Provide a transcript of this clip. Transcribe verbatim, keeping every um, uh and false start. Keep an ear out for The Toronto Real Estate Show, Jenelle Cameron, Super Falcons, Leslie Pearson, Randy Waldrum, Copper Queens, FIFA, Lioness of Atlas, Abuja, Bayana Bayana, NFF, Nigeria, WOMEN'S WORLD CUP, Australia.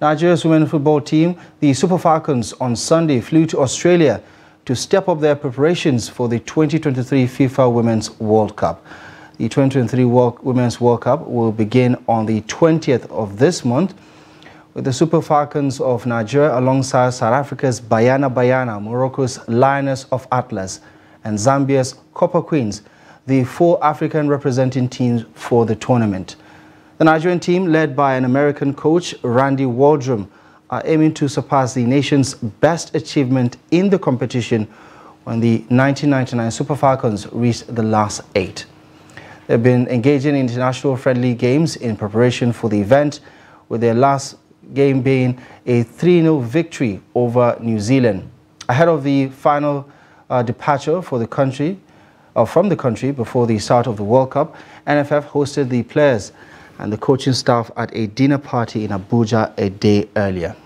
Nigeria's women football team, the Super Falcons, on Sunday flew to Australia to step up their preparations for the twenty twenty-three FIFA Women's World Cup. The twenty twenty-three World Women's World Cup will begin on the twentieth of this month, with the Super Falcons of Nigeria alongside South Africa's Bayana Bayana, Morocco's Lioness of Atlas, and Zambia's Copper Queens, the four African representing teams for the tournament. The Nigerian team, led by an American coach, Randy Waldrum, are aiming to surpass the nation's best achievement in the competition when the nineteen ninety-nine Super Falcons reached the last eight. They've been engaging in international friendly games in preparation for the event, with their last game being a three nil victory over New Zealand. Ahead of the final uh, departure for the country, uh, from the country before the start of the World Cup, N F F hosted the players and the coaching staff at a dinner party in Abuja a day earlier.